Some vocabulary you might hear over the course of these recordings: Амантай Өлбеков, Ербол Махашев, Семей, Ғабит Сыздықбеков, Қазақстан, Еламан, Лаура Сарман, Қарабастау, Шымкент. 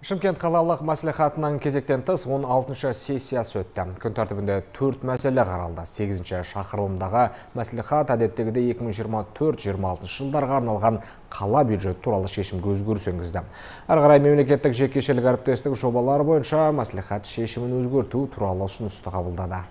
Шымкент қалалық мәслихатының кезектен тыс 16-шы сессиясы өтті. Күн тәртібінде 4 мәселе қаралды. 8-ші шақырылымдағы мәслихат әдеттегідей 2024-26 жылдарға арналған қала бюджет туралы шешімге өзгеріс енгізді. Әрі қарай мемлекеттік жекешелік әріптестік жобалары бойынша мәслихат шешімін өзгерту туралы ұсынысты қабылдады.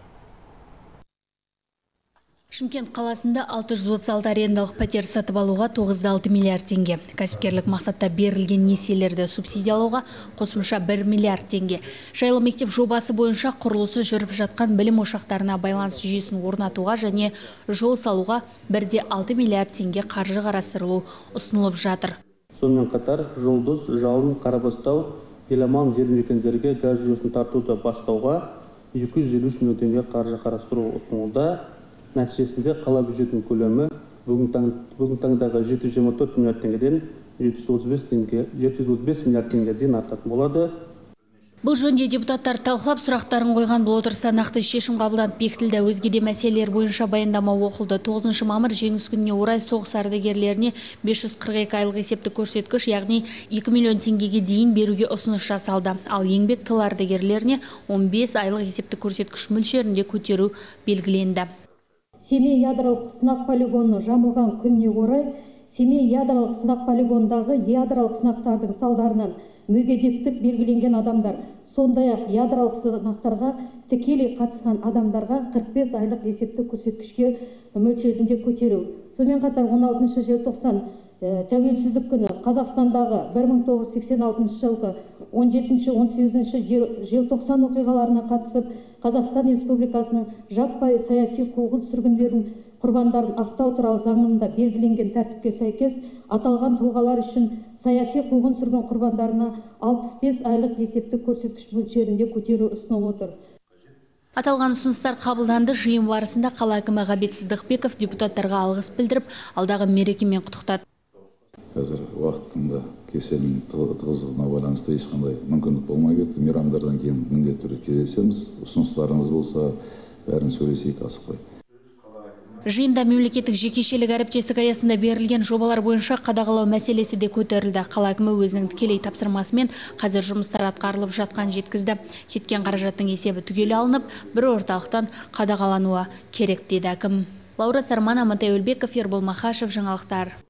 Шымкент қаласында 636 арендалық пәтер сатып алуға 9,6 миллиард теңге. Кәсіпкерлік мақсатта берілген несиелерді субсидиялауға қосымша 1 миллиард теңге. Жайлы мектеп жобасы бойынша құрылысы жүріп жатқан білім ошақтарына байланыс жүйесін орнатуға және жол салуға 1,6 миллиард теңге қаржы қарастырылу ұсынылып жатыр. Сонымен қатар Жұлдыз, Жауын, Қарабастау, Еламан елді мекендерге газ жүйесін тартуды бастауға 253 миллион теңге қаржы қарастыру ұсынылды. Нәтижесінде қала бюджетінің көлемі бүгінгі таңдағы 724 миллиард теңгеден 735 миллиард теңгеден артатын болады. Бұл жөнде депутаттар талқылап сұрақтарын қойған бұл отырыста нақты шешім қабылданып бекітілді. Өзгеде мәселелер бойынша баяндама оқылды. 9 мамыр жеңіс күніне орай соғыс ардагерлеріне 542 айлық есептік көрсеткіш, яғни 2 миллион теңгеге дейін беруге ұсыныс жасалды. Ал еңбек тыл ардагерлеріне 15 айлық есептік көрсеткіш мөлшерінде көтеру белгіленді. Семей ядролық сынақ полигоны жабылған күніне орай, Семей ядролық сынақ полигондағы ядролық сынақтардың салдарынан мүгедектік белгіленген адамдар, сондай-ақ ядролық сынақтарға тікелей қатысқан адамдарға 45 айлық есептік көрсеткішке мөлшерінде көтеру. Сонымен қатар 16-ші желтоқсан тәуелсіздік күні Қазақстандағы 1986 жылғы 17-18 желтоқсан оқиғаларына қатысып, Қазақстан Республикасының жаппай саяси қуғын-сүргіндердің құрбандарын ақтау туралы заңында белгіленген тәртіпке сәйкес аталған тұлғалар үшін саяси қуғын-сүргін құрбандарына 65 айлық есептік көрсеткіш мөлшерінде көтеру ұсынып отыр. Аталған ұсыныстар қабылданды. Жиын барысында қала әкімі Ғабит Сыздықбеков депутаттарға алғыс білдіріп, алдағы мерекемен құттықтады. Қазір уақытында кеселдің тығыздығына байланысты ешқандай мүмкіндік болмай кетті. Мейрамдардан кейін міндетті түрде кездесеміз. Ұсыныстарыңыз болса, бәрін сөйлесейік, асықпай. Жиында мемлекеттік жекешелік әріптестік аясында берілген жобалар бойынша қадағалау мәселесі де көтерілді. Қала әкімі өзінің тікелей тапсырмасымен қазір жұмыстар атқарылып жатқан жеткізді. Кеткен қаражаттың есебі түгел алынып, бір орталықтан қадағалануы керек деді әкім. Лаура Сарман, Амантай Өлбеков, Ербол Махашев, жаңалықтар.